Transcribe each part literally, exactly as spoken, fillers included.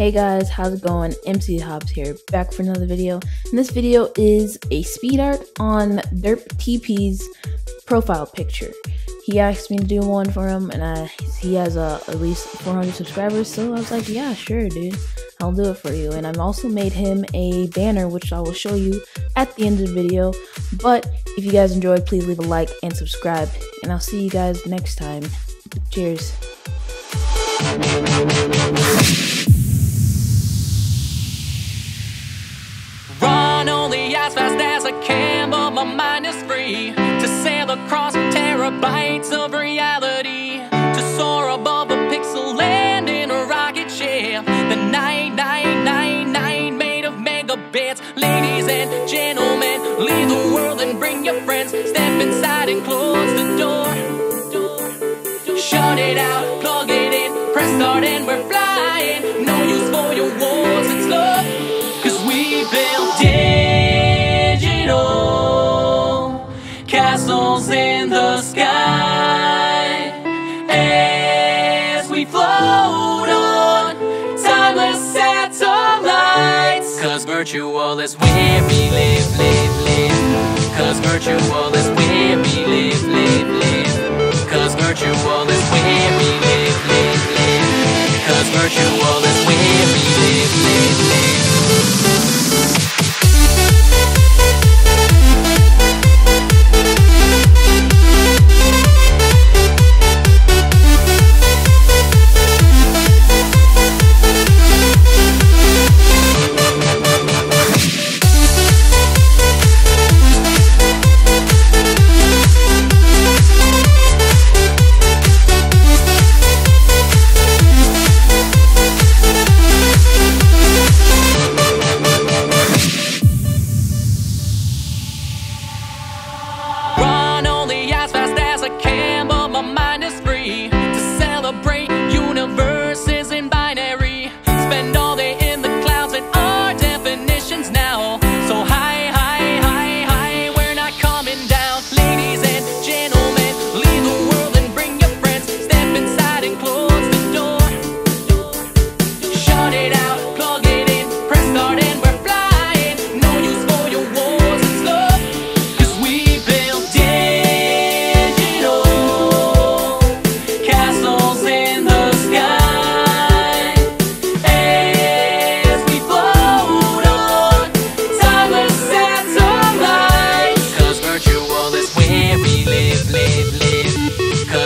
Hey guys, how's it going? M C Hobbs here, back for another video. And this video is a speed art on DerpTP's profile picture. He asked me to do one for him, and I, he has uh, at least four hundred subscribers, so I was like, yeah, sure, dude. I'll do it for you. And I've also made him a banner, which I will show you at the end of the video. But if you guys enjoyed, please leave a like and subscribe. And I'll see you guys next time. Cheers. As fast as I can, but my mind is free to sail across terabytes of reality, to soar above a pixel land in a rocket ship, the nine nine nine nine made of megabits. Ladies and gentlemen, leave the world and bring your friends. Step inside and close the door, shut it out, plug it in, press start and we're flying. No use for your walls, it's love, cause we built it. Castles in the sky as we float on timeless satellites. Cause virtual is where we live, live, live. Cause virtual is where we live, live, live. Cause virtual is where we live, live, live. Cause virtual is where we live, live, live.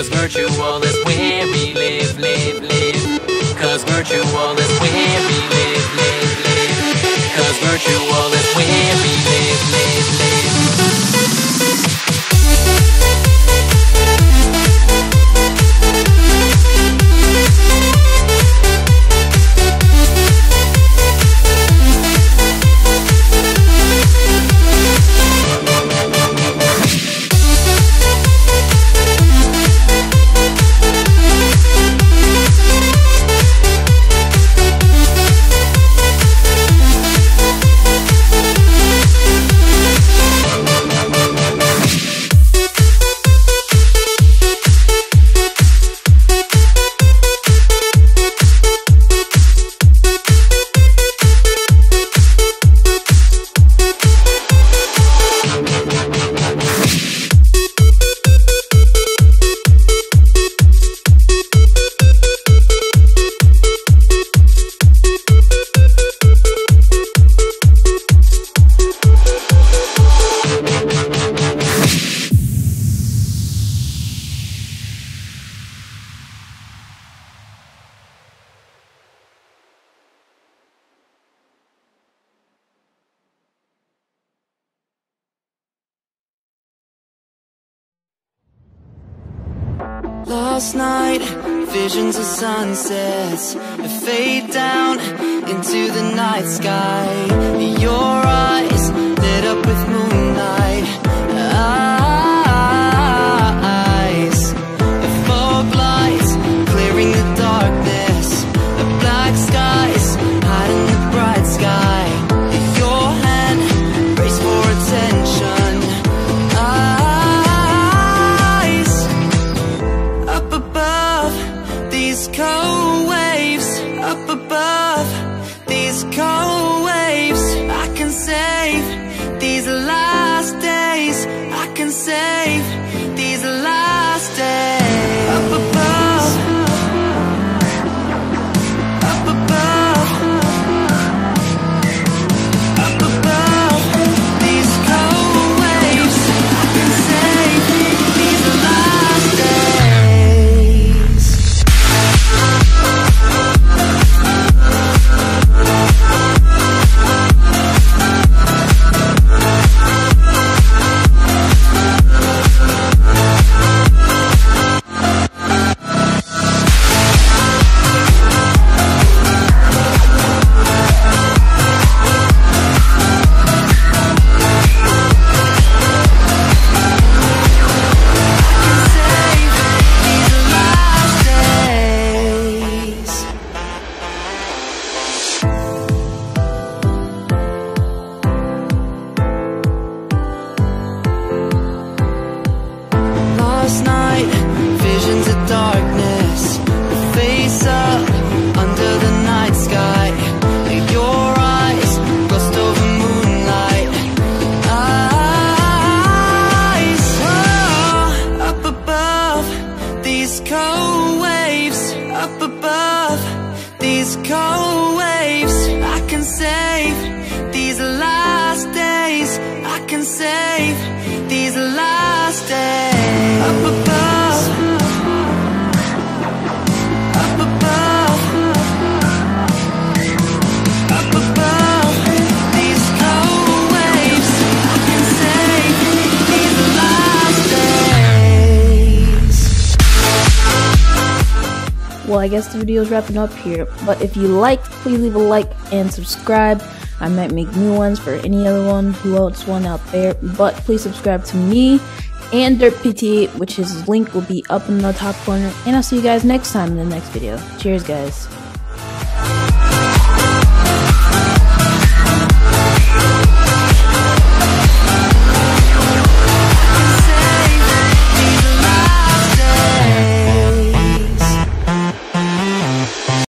Virtual is where we live, live, live. Cause virtual is where we live, live, live. Cause virtual is where we live, live, live. Last night, visions of sunsets fade down into the night sky. Your eyes lit up with moonlight. Eyes, the fog lights clearing the darkness. The black skies hiding the bright sky. Your hand raised for attention. Cold waves up above. no waves. I can save these last days. I can save these last days. Up above. Well, I guess the video is wrapping up here, but if you liked, please leave a like and subscribe. I might make new ones for any other one, who else one out there, but please subscribe to me and DerpTP, which his link will be up in the top corner, and I'll see you guys next time in the next video. Cheers, guys.